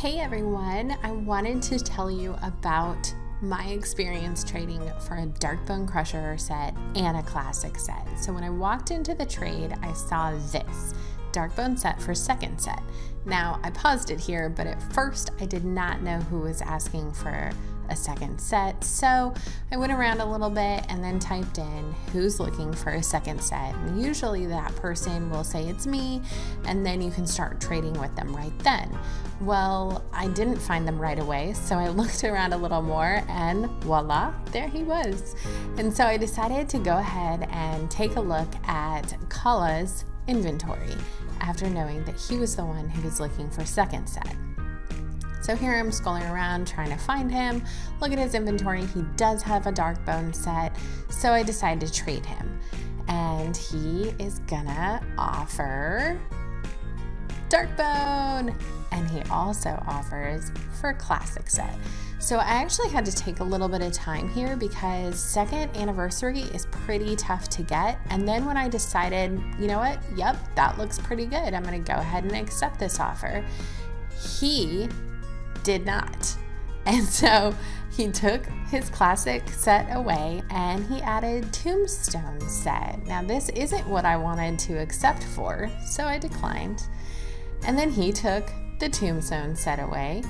Hey everyone, I wanted to tell you about my experience trading for a Dark Bone Crusher set and a Classic set. So when I walked into the trade, I saw this Dark Bone set for second set. Now I paused it here, but at first I did not know who was asking for a second set. So I went around a little bit and then typed in who's looking for a second set. And usually that person will say it's me, and then you can start trading with them right then. Well, I didn't find them right away, so I looked around a little more and voila, there he was. And so I decided to go ahead and take a look at Kala's inventory after knowing that he was the one who was looking for second set. So here I'm scrolling around trying to find him. Look at his inventory. He does have a Dark Bone set, so I decided to trade him. And he is gonna offer Dark Bone, and he also offers for Classic set. So I actually had to take a little bit of time here because second anniversary is pretty tough to get. And then when I decided, you know what, yep, that looks pretty good, I'm gonna go ahead and accept this offer, he did not. And so he took his Classic set away and he added Tombstone set. Now this isn't what I wanted to accept for, so I declined. And then he took the Tombstone set away.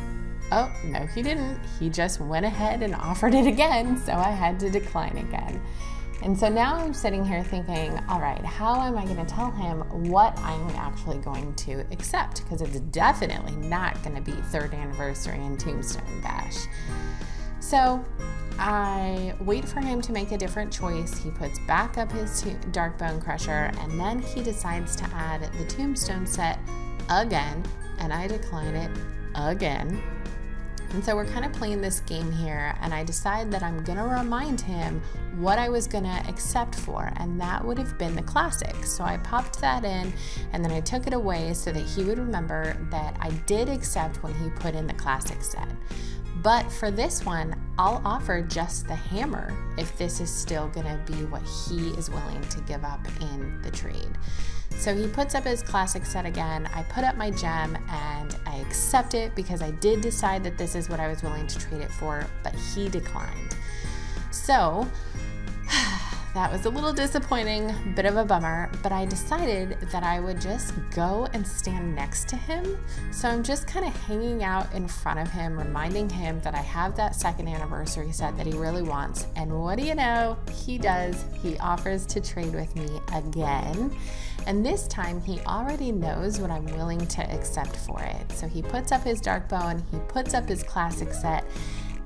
Oh, no, he didn't. He just went ahead and offered it again, so I had to decline again. And so now I'm sitting here thinking, all right, how am I going to tell him what I'm actually going to accept? Because it's definitely not going to be third anniversary and Tombstone Bash. So I wait for him to make a different choice. He puts back up his Dark Bone Crusher, and then he decides to add the Tombstone set again, and I decline it again. And so we're kind of playing this game here, and I decide that I'm gonna remind him what I was gonna accept for, and that would have been the Classic. So I popped that in and then I took it away so that he would remember that I did accept when he put in the Classic set. But for this one, I'll offer just the hammer if this is still gonna be what he is willing to give up in the trade. So he puts up his Classic set again, I put up my gem, and I accept it because I did decide that this is what I was willing to trade it for, but he declined. So that was a little disappointing, bit of a bummer, but I decided that I would just go and stand next to him. So I'm just kind of hanging out in front of him, reminding him that I have that second anniversary set that he really wants. And what do you know? He does. He offers to trade with me again. And this time he already knows what I'm willing to accept for it. So he puts up his Dark Bone, he puts up his Classic set,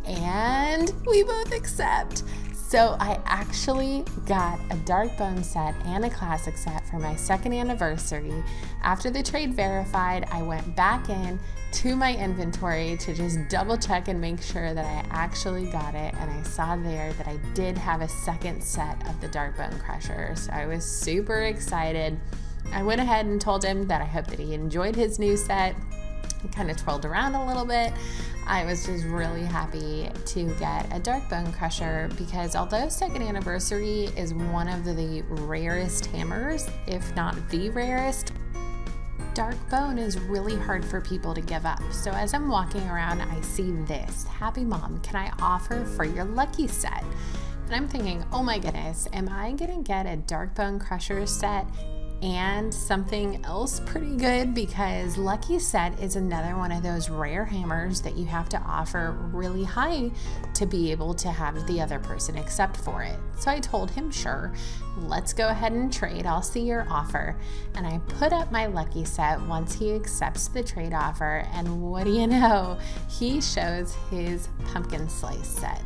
and we both accept. So I actually got a Dark Bone set and a Classic set for my second anniversary. After the trade verified, I went back in to my inventory to just double check and make sure that I actually got it, and I saw there that I did have a second set of the Dark Bone Crusher. So I was super excited. I went ahead and told him that I hoped that he enjoyed his new set. Kind of twirled around a little bit. I was just really happy to get a Dark Bone Crusher because although second anniversary is one of the rarest hammers, if not the rarest, Dark Bone is really hard for people to give up. So as I'm walking around, I see this. Happy Mom, can I offer for your lucky set? And I'm thinking, oh my goodness, am I gonna get a Dark Bone Crusher set and something else pretty good? Because lucky set is another one of those rare hammers that you have to offer really high to be able to have the other person accept for it. So I told him, sure, let's go ahead and trade, I'll see your offer. And I put up my lucky set once he accepts the trade offer, and what do you know, he shows his Pumpkin Slice set.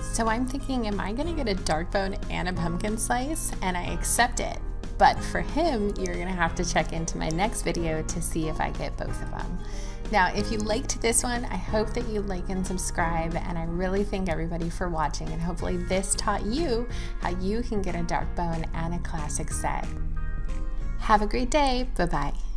So I'm thinking, am I gonna get a Dark Bone and a Pumpkin Slice? And I accept it. But for him, you're gonna have to check into my next video to see if I get both of them. Now, if you liked this one, I hope that you like and subscribe, and I really thank everybody for watching, and hopefully this taught you how you can get a Dark Bone and a Classic set. Have a great day, bye-bye.